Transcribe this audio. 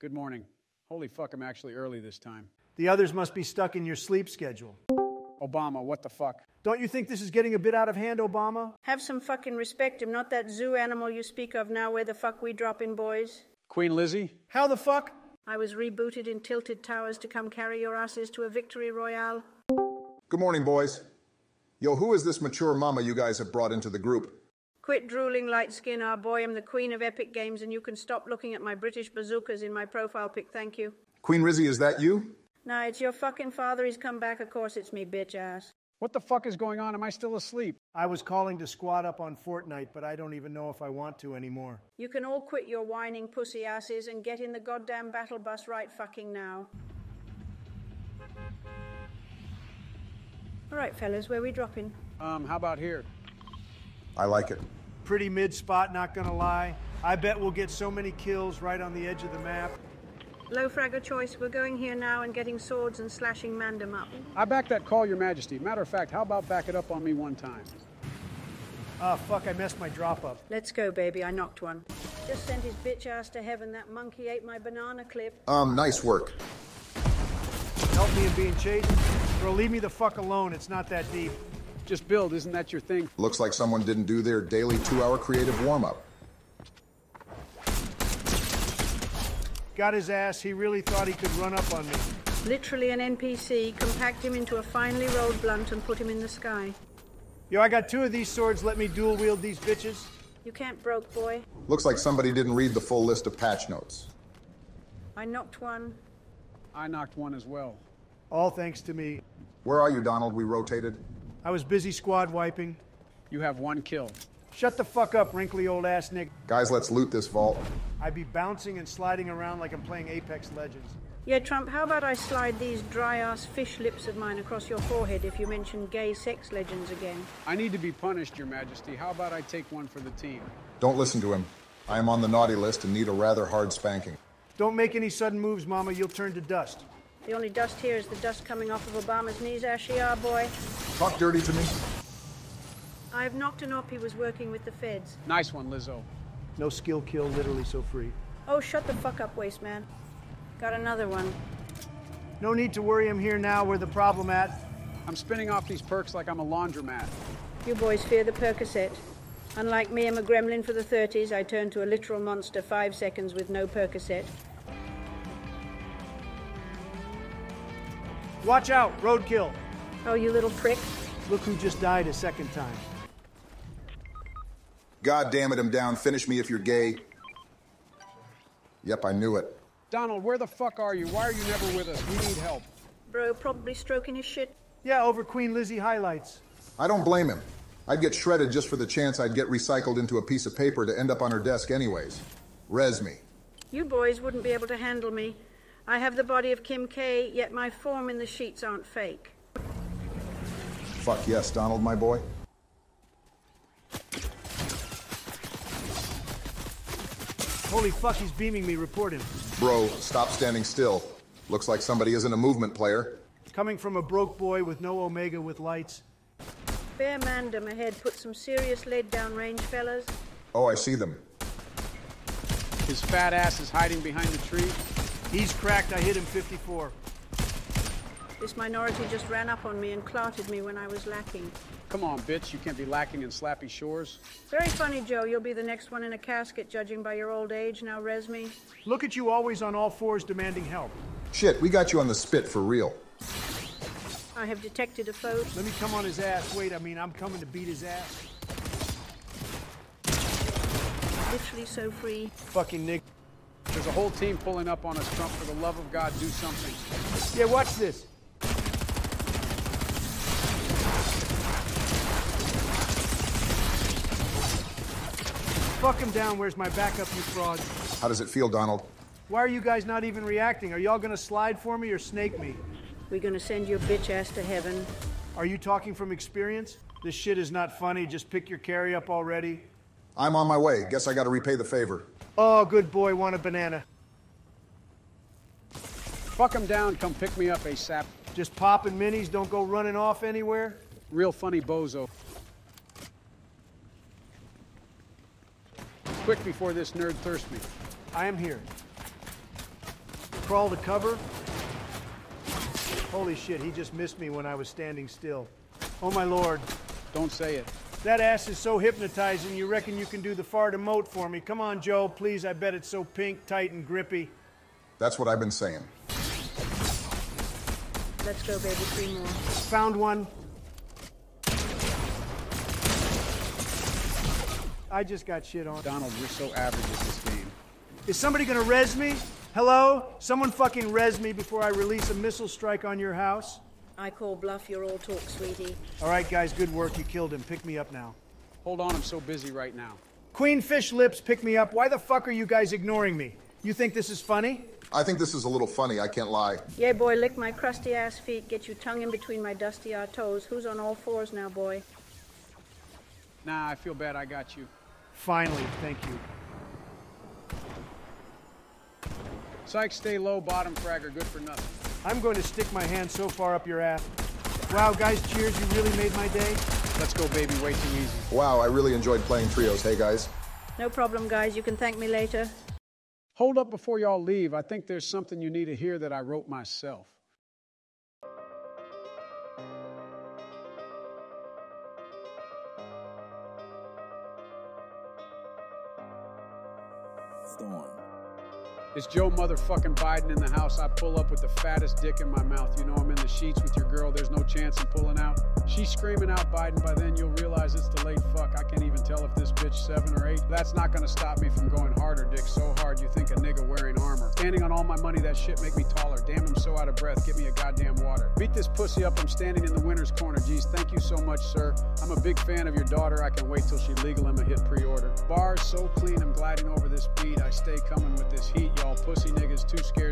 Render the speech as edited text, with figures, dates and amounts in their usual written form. Good morning. Holy fuck, I'm actually early this time. The others must be stuck in your sleep schedule. Obama, what the fuck? Don't you think this is getting a bit out of hand, Obama? Have some fucking respect. I'm not that zoo animal you speak of now. Where the fuck we drop in, boys? Queen Lizzie? How the fuck? I was rebooted in tilted towers to come carry your asses to a victory royale. Good morning, boys. Yo, who is this mature mama you guys have brought into the group? Quit drooling, light skin, our boy. I'm the queen of epic games, and you can stop looking at my British bazookas in my profile pic, thank you. Queen Rizzy, is that you? Nah, it's your fucking father. He's come back. Of course it's me, bitch ass. What the fuck is going on? Am I still asleep? I was calling to squad up on Fortnite, but I don't even know if I want to anymore. You can all quit your whining pussy asses and get in the goddamn battle bus right fucking now. All right, fellas, where we dropping? How about here? I like it. Pretty mid-spot, not gonna lie. I bet we'll get so many kills right on the edge of the map. Low frag of choice. We're going here now and getting swords and slashing Mandem up. I back that call, Your Majesty. Matter of fact, how about back it up on me one time? Ah, fuck, I messed my drop up. Let's go, baby. I knocked one. Just sent his bitch ass to heaven. That monkey ate my banana clip. Nice work. Help me in being chased? Bro, leave me the fuck alone. It's not that deep. Just build. Isn't that your thing? Looks like someone didn't do their daily 2-hour creative warm-up. Got his ass. He really thought he could run up on me. Literally an NPC. Compact him into a finely rolled blunt and put him in the sky. Yo, I got 2 of these swords. Let me dual wield these bitches. You can't, broke boy. Looks like somebody didn't read the full list of patch notes. I knocked one. I knocked one as well. All thanks to me. Where are you, Donald? We rotated. I was busy squad wiping. You have 1 kill. Shut the fuck up, wrinkly old ass nigga. Guys, let's loot this vault. I'd be bouncing and sliding around like I'm playing Apex Legends. Yeah, Trump, how about I slide these dry-ass fish lips of mine across your forehead if you mention gay sex legends again? I need to be punished, Your Majesty. How about I take one for the team? Don't listen to him. I am on the naughty list and need a rather hard spanking. Don't make any sudden moves, Mama. You'll turn to dust. The only dust here is the dust coming off of Obama's knees, Ashy, our boy. Talk dirty to me. I've knocked an op. He was working with the feds. Nice one, Lizzo. No skill kill, literally so free. Oh, shut the fuck up, waste man. Got another one. No need to worry him here now. We're the problem at. I'm spinning off these perks like I'm a laundromat. You boys fear the Percocet. Unlike me, I'm a gremlin for the 30s. I turned to a literal monster 5 seconds with no Percocet. Watch out, roadkill. Oh, you little prick. Look who just died a second time. God damn it, I'm down. Finish me if you're gay. Yep, I knew it. Donald, where the fuck are you? Why are you never with us? We need help. Bro, probably stroking his shit. Yeah, over Queen Lizzie highlights. I don't blame him. I'd get shredded just for the chance I'd get recycled into a piece of paper to end up on her desk anyways. Res me. You boys wouldn't be able to handle me. I have the body of Kim K, yet my form in the sheets aren't fake. Fuck yes, Donald, my boy. Holy fuck, he's beaming me. Report him. Bro, stop standing still. Looks like somebody isn't a movement player. Coming from a broke boy with no Omega with lights. Fair Mandem ahead. Put some serious lead down range, fellas. Oh, I see them. His fat ass is hiding behind the tree. He's cracked. I hit him 54. This minority just ran up on me and clouted me when I was lacking. Come on, bitch. You can't be lacking in slappy shores. Very funny, Joe. You'll be the next one in a casket, judging by your old age. Now, res me. Look at you always on all fours demanding help. Shit, we got you on the spit for real. I have detected a foe. Let me come on his ass. Wait, I mean, I'm coming to beat his ass. Literally so free. Fucking Nick. There's a whole team pulling up on us, Trump. For the love of God, do something. Yeah, watch this. Fuck him down. Where's my backup, you fraud? How does it feel, Donald? Why are you guys not even reacting? Are y'all gonna slide for me or snake me? We're gonna send your bitch ass to heaven. Are you talking from experience? This shit is not funny. Just pick your carry up already. I'm on my way. Guess I gotta repay the favor. Oh, good boy. Want a banana? Fuck him down. Come pick me up ASAP. Just popping minis. Don't go running off anywhere. Real funny bozo. Quick before this nerd thirsts me. I am here. crawl to cover. Holy shit, he just missed me when I was standing still. Oh my lord. Don't say it. That ass is so hypnotizing, you reckon you can do the fart emote for me. Come on, Joe, please, I bet it's so pink, tight, and grippy. That's what I've been saying. Let's go, baby, 3 more. Found one. I just got shit on. Donald, you're so average at this game. Is somebody gonna res me? Hello? Someone fucking res me before I release a missile strike on your house? I call bluff, you're all talk, sweetie. All right, guys, good work. You killed him. Pick me up now. Hold on, I'm so busy right now. Queen Fish Lips, pick me up. Why the fuck are you guys ignoring me? You think this is funny? I think this is a little funny, I can't lie. Yeah, boy, lick my crusty ass feet, get your tongue in between my dusty ass toes. Who's on all fours now, boy? Nah, I feel bad, I got you. Finally, thank you. Psych, stay low, bottom fragger, good for nothing. I'm going to stick my hand so far up your ass. Wow, guys, cheers, you really made my day. Let's go, baby, way too easy. Wow, I really enjoyed playing trios, hey, guys? No problem, guys, you can thank me later. Hold up before y'all leave. I think there's something you need to hear that I wrote myself. Storm. It's Joe motherfucking Biden in the house. I pull up with the fattest dick in my mouth. You know I'm in the sheets with your girl. There's no chance of pulling out. She's screaming out Biden. By then you'll realize it's the late fuck. I can't even tell if this bitch 7 or 8. That's not gonna stop me from going harder, dick. So hard you think a nigga wearing armor. Standing on all my money, that shit make me taller. Damn, I'm so out of breath. Give me a goddamn water. Beat this pussy up. I'm standing in the winner's corner. Geez, thank you so much, sir. I'm a big fan of your daughter. I can wait till she legal. I'm a hit pre-order. Bars so clean, I'm gliding over this beat. I stay coming with this heat, y'all. Pussy niggas too scared.